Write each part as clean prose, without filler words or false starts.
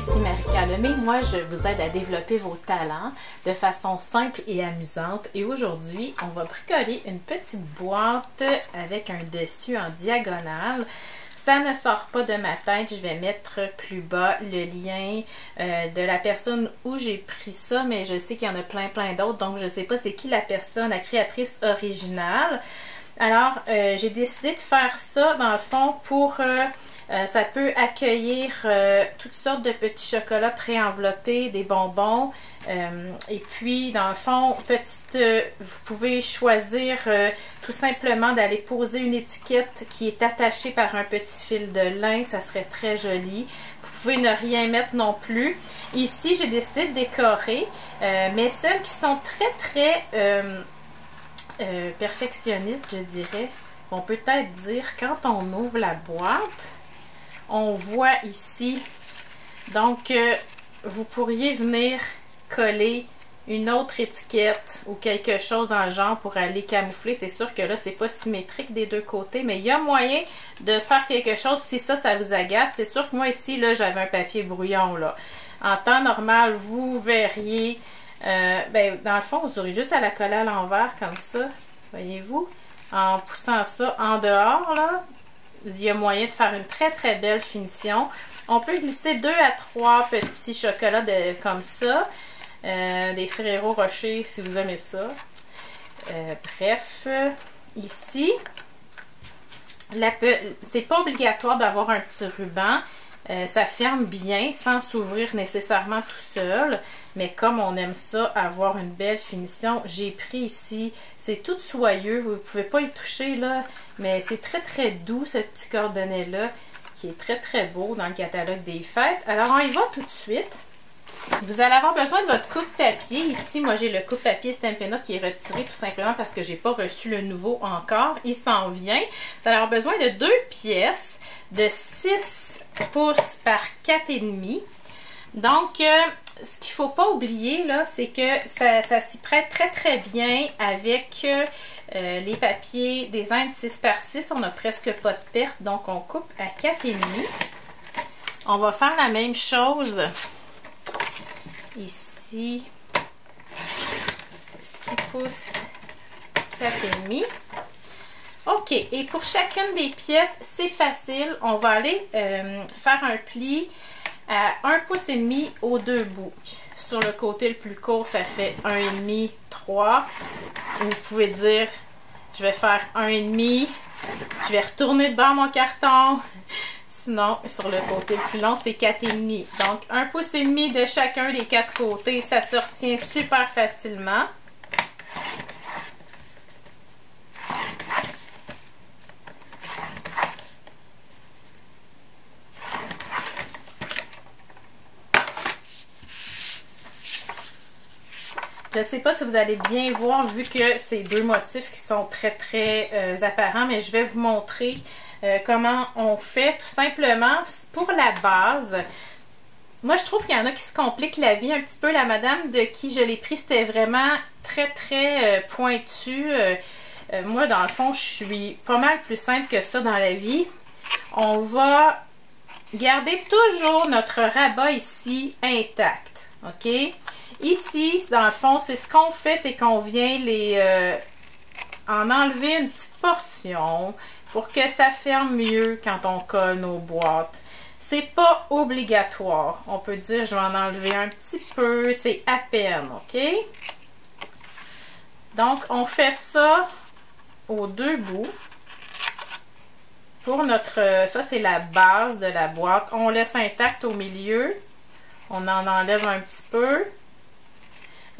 ici Marika Lemay. Moi, je vous aide à développer vos talents de façon simple et amusante. Et aujourd'hui, on va bricoler une petite boîte avec un dessus en diagonale. Ça ne sort pas de ma tête, je vais mettre plus bas le lien de la personne où j'ai pris ça, mais je sais qu'il y en a plein d'autres, donc je ne sais pas c'est qui la personne, la créatrice originale. Alors, j'ai décidé de faire ça, dans le fond, pour... ça peut accueillir toutes sortes de petits chocolats pré-enveloppés, des bonbons. Et puis, dans le fond, vous pouvez choisir tout simplement d'aller poser une étiquette qui est attachée par un petit fil de lin. Ça serait très joli. Vous pouvez ne rien mettre non plus. Ici, j'ai décidé de décorer, mais celles qui sont très perfectionnistes, je dirais, on peut peut-être dire, quand on ouvre la boîte, on voit ici, donc vous pourriez venir coller une autre étiquette ou quelque chose dans le genre pour aller camoufler. C'est sûr que là, c'est pas symétrique des deux côtés, mais il y a moyen de faire quelque chose si ça, ça vous agace. C'est sûr que moi ici, là, j'avais un papier brouillon, là. En temps normal, vous verriez, dans le fond, vous aurez juste à la coller à l'envers comme ça, voyez-vous, en poussant ça en dehors, là. Il y a moyen de faire une très belle finition. On peut glisser 2 à 3 petits chocolats comme ça. Des Ferrero Rocher si vous aimez ça. Bref, ici, c'est pas obligatoire d'avoir un petit ruban. Ça ferme bien sans s'ouvrir nécessairement tout seul. Mais comme on aime ça, avoir une belle finition, j'ai pris ici. C'est tout soyeux, vous ne pouvez pas y toucher là. Mais c'est très doux ce petit cordonnet-là qui est très beau dans le catalogue des fêtes. Alors on y va tout de suite. Vous allez avoir besoin de votre coupe-papier. Ici, moi j'ai le coupe-papier Stampin' Up! Qui est retiré tout simplement parce que j'ai pas reçu le nouveau encore. Il s'en vient. Vous allez avoir besoin de 2 pièces de 6 pouces par 4,5. Donc, ce qu'il ne faut pas oublier, là, c'est que ça s'y prête très bien avec les papiers design 6 par 6. On n'a presque pas de perte, donc on coupe à 4,5. On va faire la même chose ici. 6 pouces, 4,5. OK, et pour chacune des pièces, c'est facile. On va aller faire un pli à 1,5 pouce aux 2 bouts. Sur le côté le plus court, ça fait 1,5, 3. Vous pouvez dire, je vais faire 1,5, je vais retourner de bord mon carton. Sinon, sur le côté le plus long, c'est 4,5. Donc, 1,5 pouce de chacun des 4 côtés, ça se retient super facilement. Je ne sais pas si vous allez bien voir vu que c'est 2 motifs qui sont très apparents, mais je vais vous montrer comment on fait tout simplement pour la base. Moi, je trouve qu'il y en a qui se compliquent la vie un petit peu. La madame de qui je l'ai pris, c'était vraiment très pointu. Moi, dans le fond, je suis pas mal plus simple que ça dans la vie. On va garder toujours notre rabat ici intact. OK? Ici, dans le fond, c'est ce qu'on fait, c'est qu'on vient en enlever une petite portion pour que ça ferme mieux quand on colle nos boîtes. C'est pas obligatoire. On peut dire, je vais en enlever un petit peu, c'est à peine, OK? Donc, on fait ça aux 2 bouts. Pour ça, c'est la base de la boîte. On laisse intact au milieu. On en enlève un petit peu.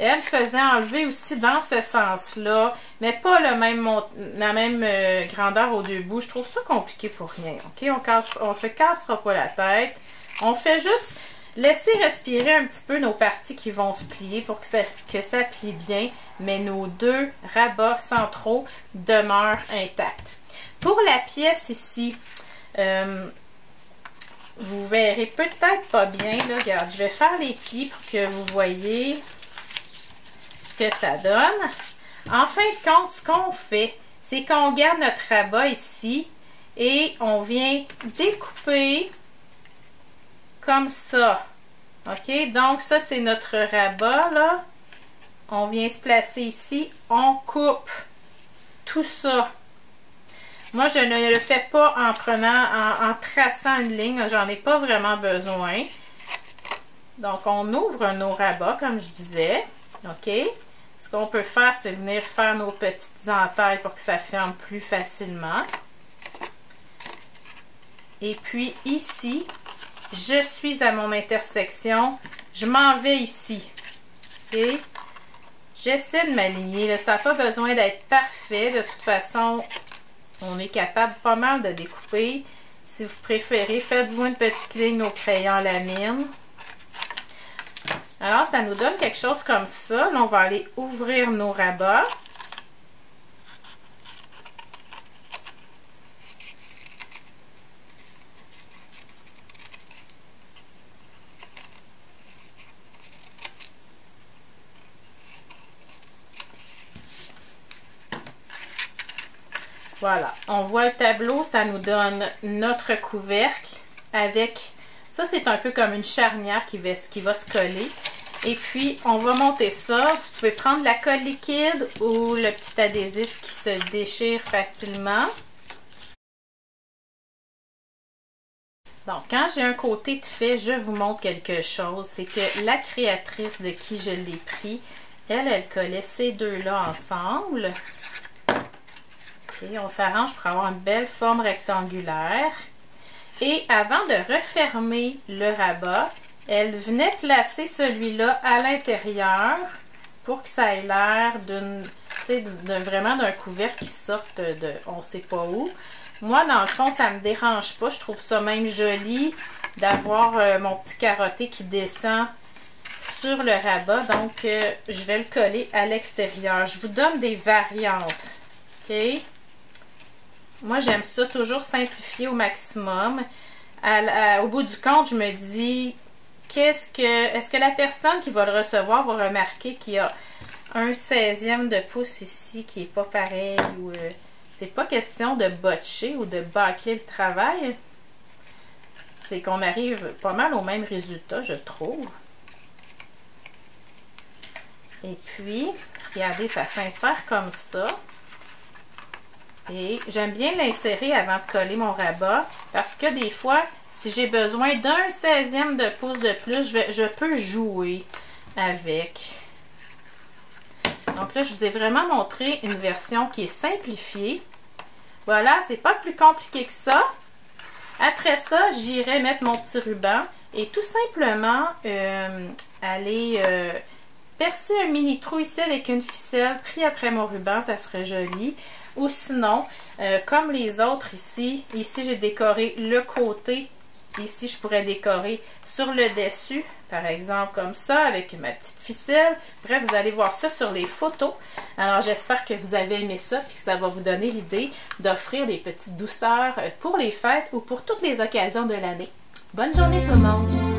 Elle faisait enlever aussi dans ce sens-là, mais pas la même grandeur aux 2 bouts. Je trouve ça compliqué pour rien. OK? On se cassera pas la tête. On fait juste laisser respirer un petit peu nos parties qui vont se plier pour que ça plie bien, mais nos 2 rabats centraux demeurent intacts. Pour la pièce ici, vous verrez peut-être pas bien. Là, regarde, je vais faire les plis pour que vous voyez que ça donne. En fin de compte, ce qu'on fait, c'est qu'on garde notre rabat ici et on vient découper comme ça OK, donc ça c'est notre rabat là. On vient se placer ici, on coupe tout ça. Moi, je ne le fais pas en prenant, en traçant une ligne, j'en ai pas vraiment besoin. Donc, on ouvre nos rabats, comme je disais. OK? Ce qu'on peut faire, c'est venir faire nos petites entailles pour que ça ferme plus facilement. Et puis, ici, je suis à mon intersection. Je m'en vais ici. OK? J'essaie de m'aligner. Ça n'a pas besoin d'être parfait. De toute façon, on est capable pas mal de découper. Si vous préférez, faites-vous une petite ligne au crayon lamine. Alors, ça nous donne quelque chose comme ça. Là, on va aller ouvrir nos rabats. Voilà, on voit le tableau, ça nous donne notre couvercle avec, ça c'est un peu comme une charnière qui va se coller. Et puis, on va monter ça. Vous pouvez prendre la colle liquide ou le petit adhésif qui se déchire facilement. Donc, quand j'ai un côté de fait, je vous montre quelque chose. C'est que la créatrice de qui je l'ai pris, elle collait ces deux-là ensemble. Et on s'arrange pour avoir une belle forme rectangulaire. Et avant de refermer le rabat, elle venait placer celui-là à l'intérieur pour que ça ait l'air d'une, vraiment d'un couvercle qui sorte de on ne sait pas où. Moi, dans le fond, ça ne me dérange pas. Je trouve ça même joli d'avoir mon petit carotté qui descend sur le rabat. Donc, je vais le coller à l'extérieur. Je vous donne des variantes. OK? Moi, j'aime ça toujours simplifier au maximum. Au bout du compte, je me dis, est-ce que la personne qui va le recevoir va remarquer qu'il y a un 16e de pouce ici qui n'est pas pareil? Ou c'est pas question de botcher ou de bâcler le travail. C'est qu'on arrive pas mal au même résultat, je trouve. Et puis, regardez, ça s'insère comme ça. Et j'aime bien l'insérer avant de coller mon rabat parce que des fois, si j'ai besoin d'un 16e de pouce de plus, je peux jouer avec. Donc là, je vous ai vraiment montré une version qui est simplifiée. Voilà, c'est pas plus compliqué que ça. Après ça, j'irai mettre mon petit ruban et tout simplement aller percer un mini trou ici avec une ficelle pris après mon ruban, ça serait joli. Ou sinon, comme les autres ici j'ai décoré le côté, ici je pourrais décorer sur le dessus, par exemple comme ça, avec ma petite ficelle. Bref, vous allez voir ça sur les photos. Alors j'espère que vous avez aimé ça et que ça va vous donner l'idée d'offrir des petites douceurs pour les fêtes ou pour toutes les occasions de l'année. Bonne journée tout le monde!